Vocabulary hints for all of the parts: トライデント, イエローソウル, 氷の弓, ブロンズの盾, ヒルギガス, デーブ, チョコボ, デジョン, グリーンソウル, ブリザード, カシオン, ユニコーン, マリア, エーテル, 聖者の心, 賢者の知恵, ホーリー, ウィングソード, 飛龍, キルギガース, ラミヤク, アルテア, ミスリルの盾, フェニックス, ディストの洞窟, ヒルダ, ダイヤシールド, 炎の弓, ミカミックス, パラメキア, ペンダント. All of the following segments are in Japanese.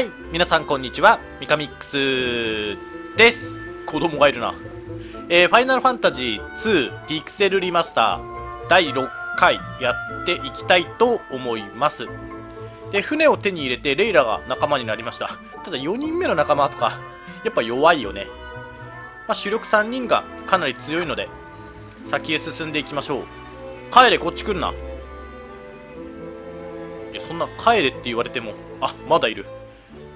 はい、皆さんこんにちは、ミカミックスです。子供がいるな。ファイナルファンタジー2ピクセルリマスター第6回やっていきたいと思います。で、船を手に入れてレイラが仲間になりました。ただ4人目の仲間とか、やっぱ弱いよね。まあ、主力3人がかなり強いので、先へ進んでいきましょう。帰れ、こっち来んな。いや、そんな帰れって言われても、あ、まだいる。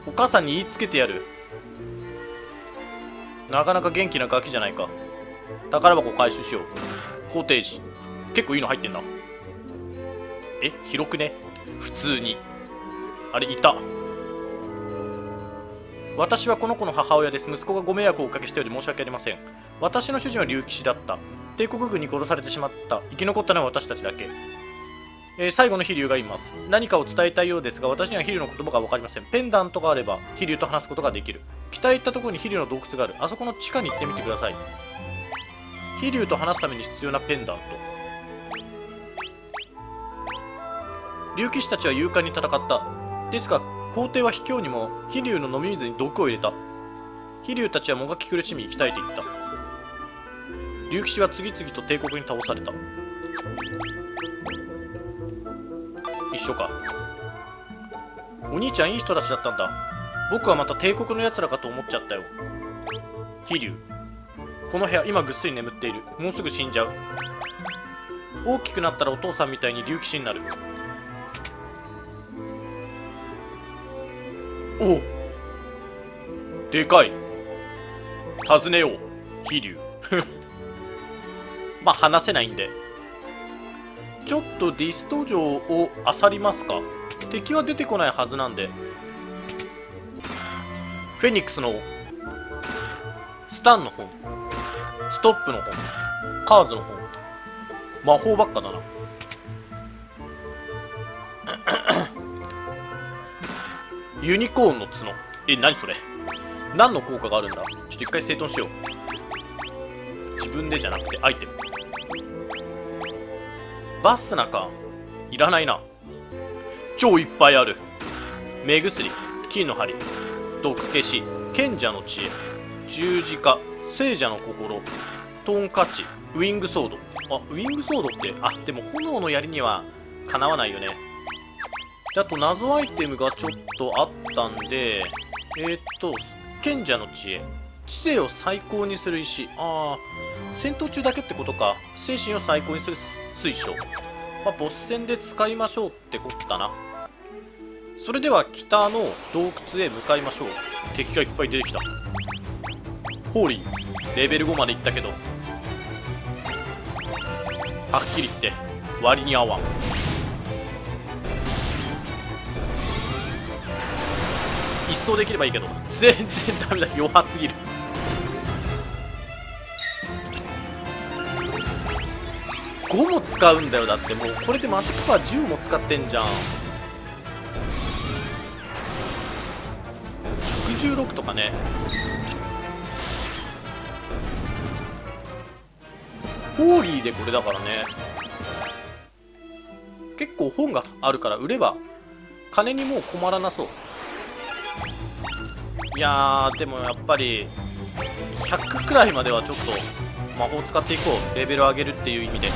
お母さんに言いつけてやる。なかなか元気なガキじゃないか。宝箱を回収しよう。コテージ結構いいの入ってんな。え、広くね、普通に。あれ、いた。私はこの子の母親です。息子がご迷惑をおかけしたようで申し訳ありません。私の主人は竜騎士だった。帝国軍に殺されてしまった。生き残ったのは私たちだけ。最後の飛竜がいます。何かを伝えたいようですが、私には飛竜の言葉が分かりません。ペンダントがあれば飛竜と話すことができる。北へ行ったところに飛竜の洞窟がある。あそこの地下に行ってみてください。飛竜と話すために必要なペンダント。竜騎士たちは勇敢に戦った。ですが皇帝は卑怯にも飛竜の飲み水に毒を入れた。飛竜たちはもがき苦しみ鍛えていった。竜騎士は次々と帝国に倒された。一緒か。お兄ちゃんいい人たちだったんだ。僕はまた帝国のやつらかと思っちゃったよ。飛竜、この部屋今ぐっすり眠っている。もうすぐ死んじゃう。大きくなったらお父さんみたいに竜騎士になる。おう、でかい。訪ねよう飛竜まあ話せないんで、ちょっとディスト城を漁りますか。敵は出てこないはずなんで。フェニックスの本、スタンの本、ストップの本、カーズの本。魔法ばっかだなユニコーンの角。え、何それ。何の効果があるんだ。ちょっと一回整頓しよう。自分でじゃなくてアイテム。バスナか。いらないな。超いっぱいある。目薬、金の針、毒消し、賢者の知恵、十字架、聖者の心、トンカチ、ウィングソード。あ、ウィングソードって、あ、でも炎の槍にはかなわないよね。で、あと謎アイテムがちょっとあったんで、賢者の知恵、知性を最高にする石。ああ、戦闘中だけってことか。精神を最高にする水晶。まあ、ボス戦で使いましょうってことだな。それでは北の洞窟へ向かいましょう。敵がいっぱい出てきた。ホーリーレベル5までいったけど、はっきり言って割に合わん。一掃できればいいけど全然ダメだ。弱すぎる。5も使うんだよ。だってもうこれでマジックパワー10も使ってんじゃん。116とかね。ホーリーでこれだからね。結構本があるから売れば金にもう困らなそう。いやー、でもやっぱり100くらいまではちょっと魔法を使っていこう。レベルを上げるっていう意味で。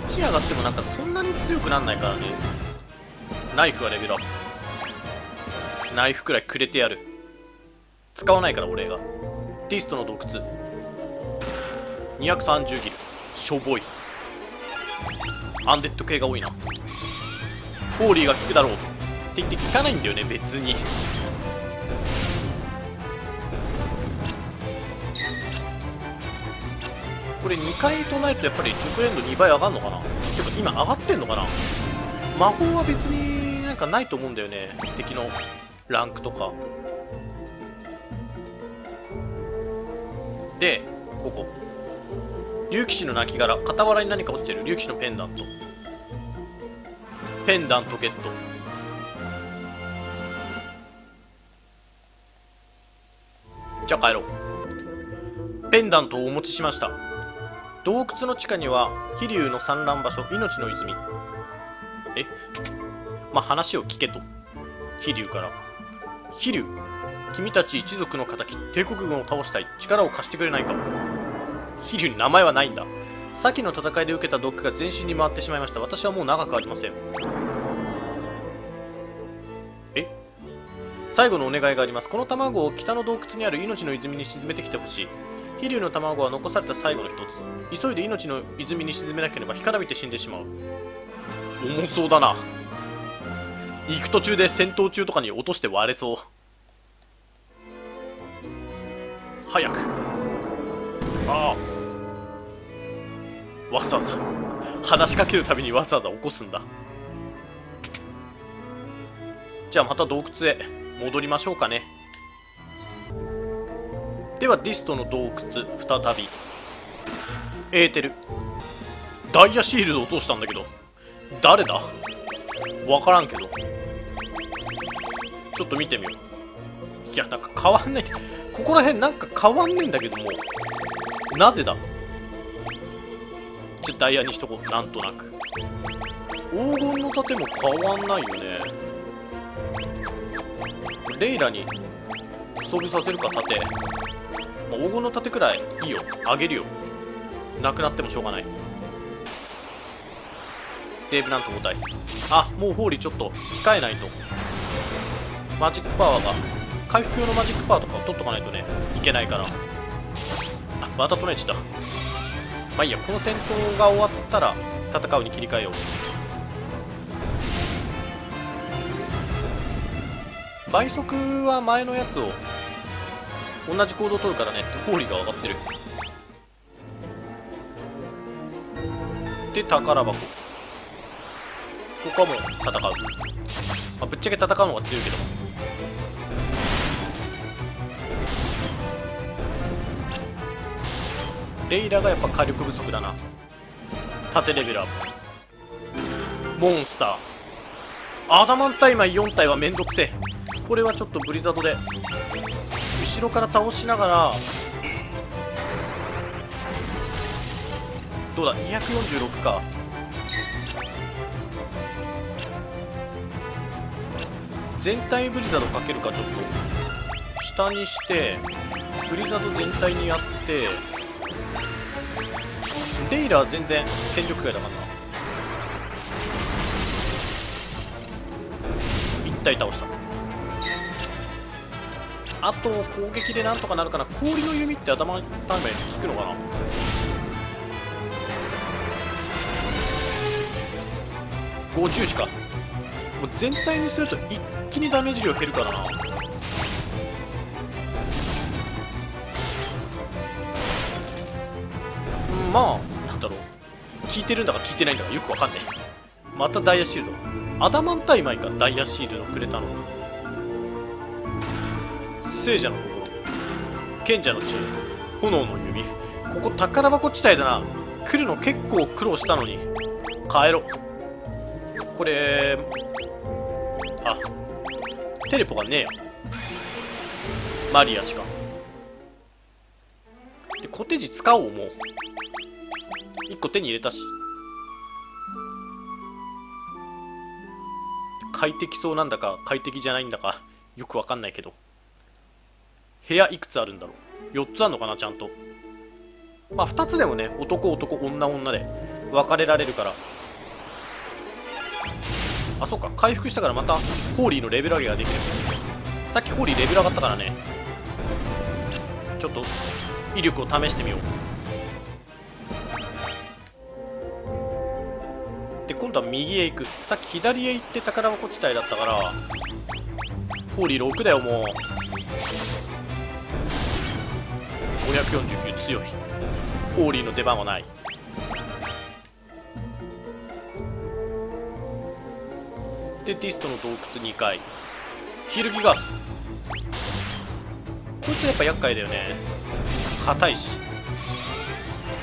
1上がってもなんかそんなに強くなんないからね。ナイフはレベルアップ。ナイフくらいくれてやる。使わないから俺が。ディストの洞窟、230ギル。しょぼい。アンデッド系が多いな。ホーリーが効くだろうって聞かないんだよね別に。これ2回唱えるとやっぱり熟練度2倍上がるのかな。てか今上がってんのかな。魔法は別になんかないと思うんだよね、敵のランクとかで。ここ竜騎士の亡骸。傍らに何か落ちてる。竜騎士のペンダント。ペンダントゲット。じゃあ帰ろう。ペンダントをお持ちしました。洞窟の地下には飛龍の産卵場所、命の泉。え、まあ話を聞けと。飛龍から、飛龍、君たち一族の敵、帝国軍を倒したい、力を貸してくれないか。飛龍に名前はないんだ。先の戦いで受けた毒が全身に回ってしまいました。私はもう長くありません。え、最後のお願いがあります。この卵を北の洞窟にある命の泉に沈めてきてほしい。飛龍の卵は残された最後の一つ。急いで命の泉に沈めなければ干からびて死んでしまう。重そうだな。行く途中で戦闘中とかに落として割れそう。早く。ああ、わざわざ話しかけるたびにわざわざ起こすんだ。じゃあまた洞窟へ戻りましょうかね。ではディストの洞窟再び。エーテル、ダイヤシールド落としたんだけど誰だわからんけど、ちょっと見てみよう。いや、なんか変わんない。ここら辺なんか変わんねえんだけども、なぜだ。ダイヤにしとこう。なんとなく黄金の盾も変わんないよね。レイラに装備させるか盾、まあ、黄金の盾くらいいいよ、あげるよ。なくなってもしょうがない。デーブなんと5体。あ、もうホーリーちょっと控えないと。マジックパワーが、回復用のマジックパワーとかを取っとかないとね、いけないから。あ、またトネチだ。まあいいや、この戦闘が終わったら戦うに切り替えよう。倍速は前のやつを同じ行動を取るからね。ホーリーが上がってる。で、宝箱。ここはもう戦う、まあ、ぶっちゃけ戦うのが強いけど。レイラがやっぱ火力不足だな。縦レベルアップ。モンスターアダマンタイマイ4体はめんどくせえ。これはちょっとブリザードで後ろから倒しながら、どうだ246か。全体ブリザードかけるか。ちょっと下にしてブリザード全体にやって、レイラは全然戦力外だからな。1体倒した。あと攻撃でなんとかなるかな。氷の弓って頭のタイム効くのかな。5重視か。もう全体にすると一気にダメージ量減るからな。まあなんだろう、聞いてるんだか聞いてないんだかよくわかんない。またダイヤシールド。アダマンタイマイか、ダイヤシールドくれたの。聖者の心、賢者の知恵、炎の弓。ここ宝箱地帯だな。来るの結構苦労したのに。帰ろ。これ、あ、テレポがねえや。マリアしか。で、コテジ使おう。もう1個手に入れたし、快適そうなんだか快適じゃないんだかよくわかんないけど。部屋いくつあるんだろう。4つあるのかな、ちゃんと。まあ2つでもね、男男女女で分かれられるから。あ、そうか、回復したからまたホーリーのレベル上げができる。さっきホーリーレベル上がったからね。ちょっと威力を試してみよう。で、今度は右へ行く。さっき左へ行って宝箱地帯だったから。ホーリー6だよ、もう。549強い。ホーリーの出番はない。で、ディストの洞窟2階。ヒルギガス。こいつやっぱ厄介だよね。硬いし。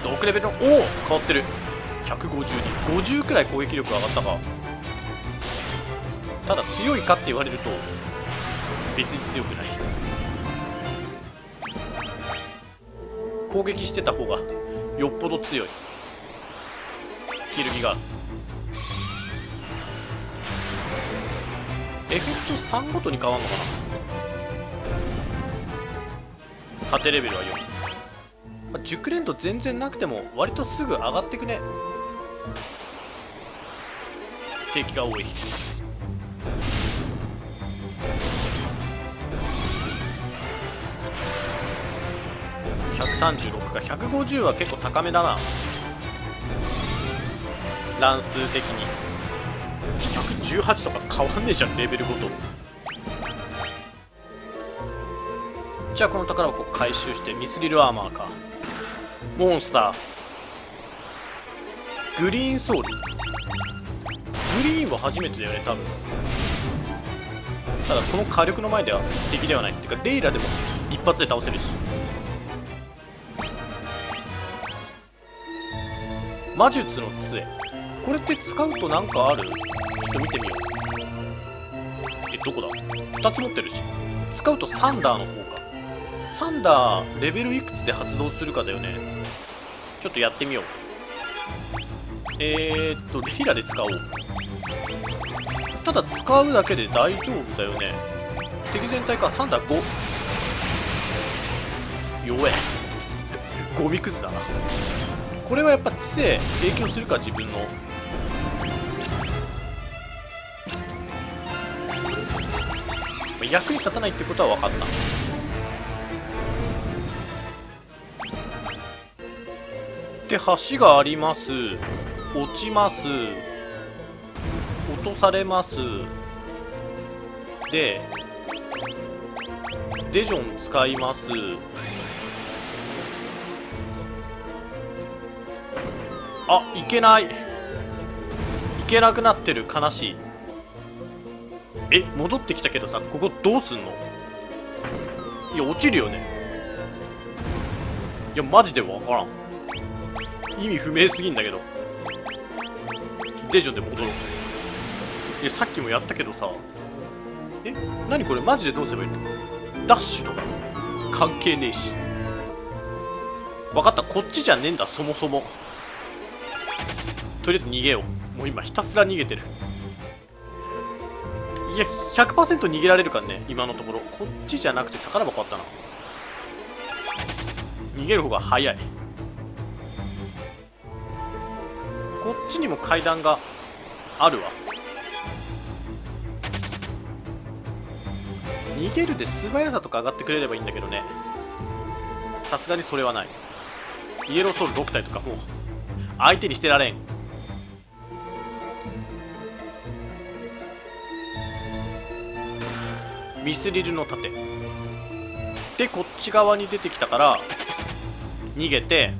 6レベルの、おお、変わってる。150に50くらい攻撃力上がったか。ただ強いかって言われると別に強くない。攻撃してた方がよっぽど強いキルギガース。エフェクト3ごとに変わんのかな。縦レベルは4、まあ、熟練度全然なくても割とすぐ上がってくね。敵が多い。136か150は結構高めだな、乱数的に。118とか変わんねえじゃん、レベルごと。じゃあこの宝箱を回収して、ミスリルアーマーかモンスター。グリーンソウル、グリーンは初めてだよね多分。ただこの火力の前では敵ではない。ってかレイラでも一発で倒せるし。魔術の杖、これって使うとなんかある？ちょっと見てみよう。どこだ？2つ持ってるし。使うとサンダーの方か。サンダーレベルいくつで発動するかだよね。ちょっとやってみよう。レイラで使おう。ただ使うだけで大丈夫だよね。敵全体か。サンダー5。弱え。ゴミくずだな。これはやっぱ知性影響するか、自分の。役に立たないってことは分かった。で、橋があります。落ちます。落とされます。でデジョン使います。あ、いけない、いけなくなってる。悲しい。え、戻ってきたけどさ、ここどうすんの。いや落ちるよね。いやマジで分からん、意味不明すぎんだけど。デジョンで戻ろう。いやさっきもやったけどさ、え、何これマジでどうすればいいの。ダッシュとか関係ねえし。分かった、こっちじゃねえんだそもそも。とりあえず逃げよう。もう今ひたすら逃げてる。いや 100% 逃げられるからね今のところ。こっちじゃなくて宝箱あったな。逃げる方が早い。こっちにも階段があるわ。逃げるで素早さとか上がってくれればいいんだけどね、さすがにそれはない。イエローソウル6体とかもう相手にしてられん。ミスリルの盾でこっち側に出てきたから逃げて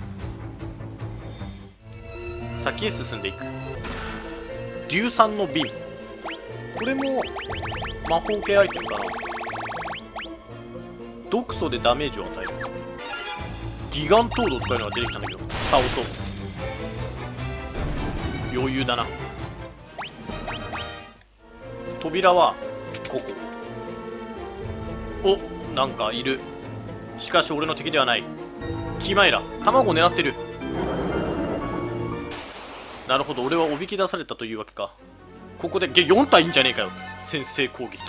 先へ進んでいく。硫酸の瓶、これも魔法系アイテムかな。毒素でダメージを与える。ギガントードを使うのが出てきたんだけど倒そう。余裕だな。扉はここ。お、なんかいる。しかし俺の敵ではない。キマイラ、卵を狙ってる。なるほど、俺はおびき出されたというわけか。ここで4体いいんじゃねえかよ。先制攻撃。ちょ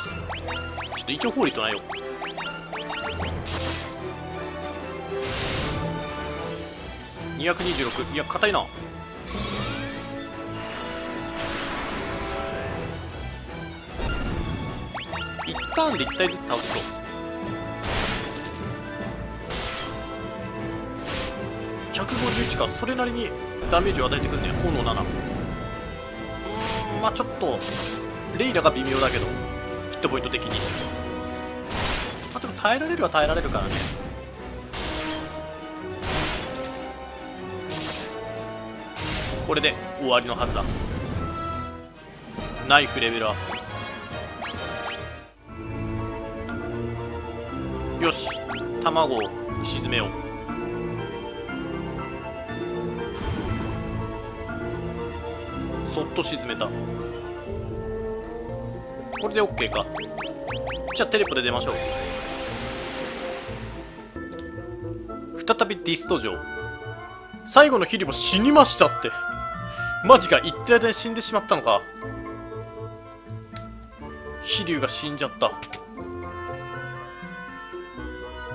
っと一応放りとないよ。226。いや硬いな。ターンで1体ずつ倒すと。151か、それなりにダメージを与えてくんね。炎7。まあちょっとレイラが微妙だけどヒットポイント的に。まあでも耐えられるは耐えられるからね。これで終わりのはずだ。ナイフレベルアップ。よし、卵を沈めよう。そっと沈めた。これで OK か。じゃあテレポで出ましょう。再びディスト城。最後のヒリも死にましたって。マジか、言ってる間に死んでしまったのか。飛龍が死んじゃった。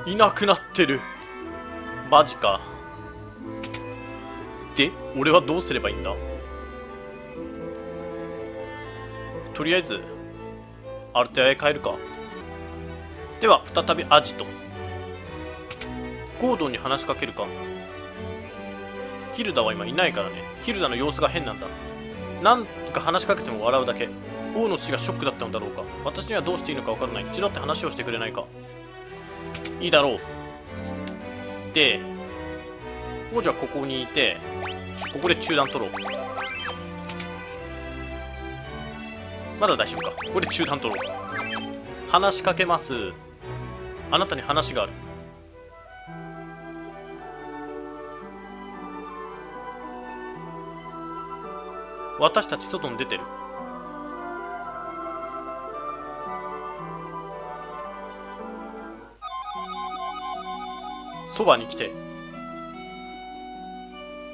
いなくなってる。マジか。で、俺はどうすればいいんだ。とりあえずアルテアへ帰るか。では再びアジト。ゴードンに話しかけるか。ヒルダは今いないからね。ヒルダの様子が変なんだ。なんとか話しかけても笑うだけ。王の血がショックだったのだろうか。私にはどうしていいのか分からない。一度って話をしてくれないか。いいだろう。で、王女はここにいて、ここで中断取ろう。まだ大丈夫か。ここで中断取ろう。話しかけます。あなたに話がある。私たち外に出てる。そばに来て。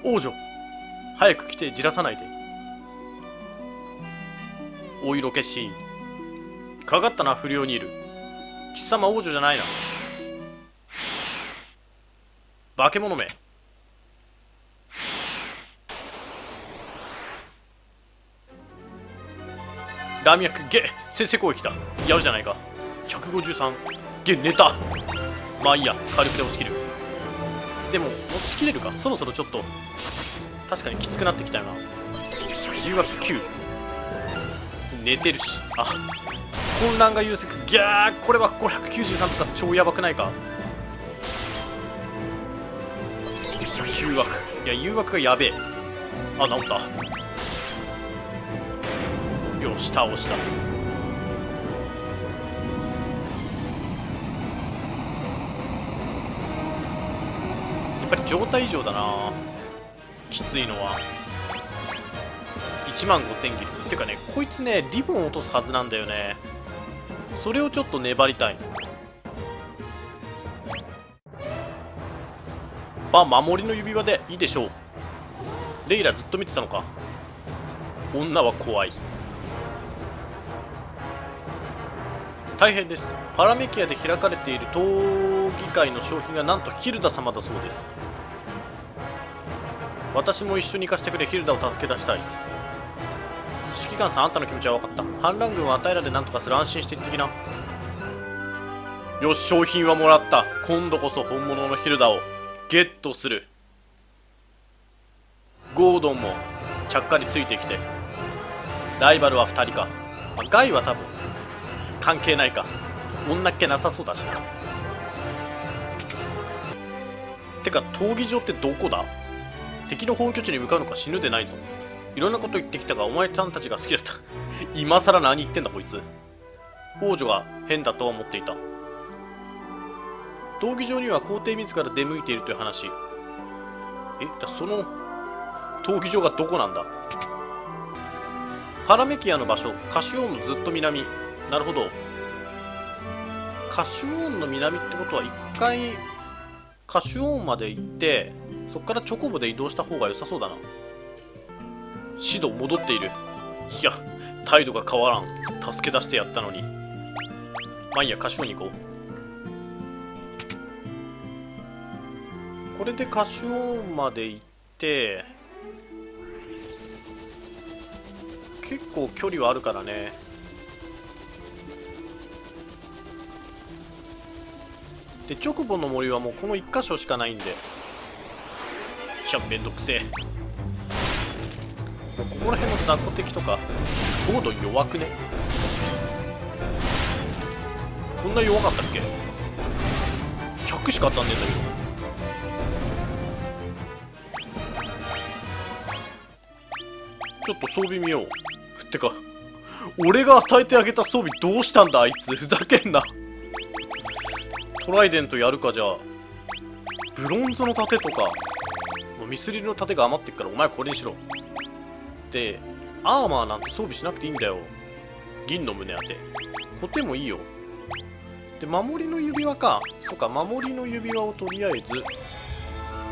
王女、早く来て、じらさないで。お色気シーン。かかったな、不良にいる。貴様、王女じゃないな。化け物め。ラミヤク、ゲッ、先制攻撃だ。やるじゃないか。153。ゲッ、寝た。まあいいや、火力で押し切る。でも押し切れるか。そろそろちょっと確かにきつくなってきたよな。誘惑9。寝てるし。あ、混乱が優勢。ギャー、これは593とか超やばくないか。誘惑、いや誘惑がやべえ。あ、治った。よし、倒した。やっぱり状態異常だな。きついのは15000切りっていうかね。こいつね、リボン落とすはずなんだよね。それをちょっと粘りたい。まあ守りの指輪でいいでしょう。レイラずっと見てたのか。女は怖い。大変です。パラメキアで開かれている闘技会の賞品がなんとヒルダ様だそうです。私も一緒に行かせてくれ。ヒルダを助け出したい。指揮官さん、あんたの気持ちは分かった。反乱軍はあたいらで何とかする。安心していってきな。よし、賞品はもらった。今度こそ本物のヒルダをゲットする。ゴードンもちゃっかりついてきて。ライバルは2人か。ガイは多分関係ないか。女っ気なさそうだし。てか闘技場ってどこだ。敵の本拠地に向かうのか。死ぬでないぞ。いろんなこと言ってきたがお前さんたちが好きだった。今更何言ってんだこいつ。王女が変だとは思っていた。闘技場には皇帝自ら出向いているという話。だその闘技場がどこなんだ。パラメキアの場所、カシオンのずっと南。なるほど。カシュオーンの南ってことは一回カシュオーンまで行って、そこからチョコボで移動した方が良さそうだな。シド戻っている。いや、態度が変わらん。助け出してやったのに。まあいいや、カシュオーンに行こう。これでカシュオーンまで行って、結構距離はあるからね。で、チョコボの森はもうこの1箇所しかないんで。いや、めんどくせえ。もうここら辺の雑魚敵とか。ゴードン弱くね。こんな弱かったっけ。100しか当たんねえんだけど。ちょっと装備見よう。ってか俺が与えてあげた装備どうしたんだあいつ。ふざけんな。トライデントやるか。じゃあブロンズの盾とかミスリルの盾が余ってっからお前これにしろ。で、アーマーなんて装備しなくていいんだよ。銀の胸当て、コテもいいよ。で、守りの指輪か。そうか、守りの指輪をとりあえず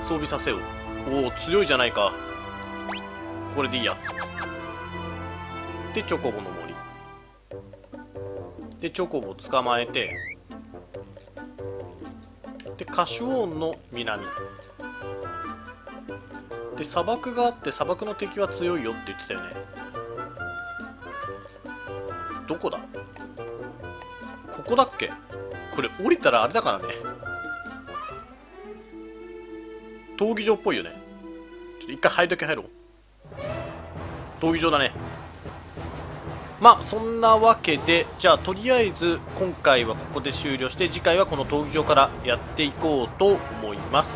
装備させよう。おお、強いじゃないか。これでいいや。でチョコボの森でチョコボを捕まえて、でカシュオンの南で砂漠があって、砂漠の敵は強いよって言ってたよね。どこだ、ここだっけ。これ降りたらあれだからね、闘技場っぽいよね。ちょっと一回入るだけ入ろう。闘技場だね。まあそんなわけで、じゃあとりあえず今回はここで終了して、次回はこの闘技場からやっていこうと思います。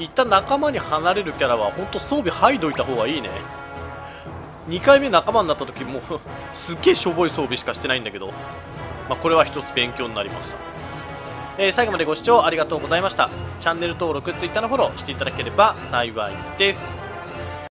一旦仲間に離れるキャラは本当装備剥いどいた方がいいね。2回目仲間になった時もすっげえしょぼい装備しかしてないんだけど、まあ、これは一つ勉強になりました。最後までご視聴ありがとうございました。チャンネル登録、Twitter のフォローしていただければ幸いです。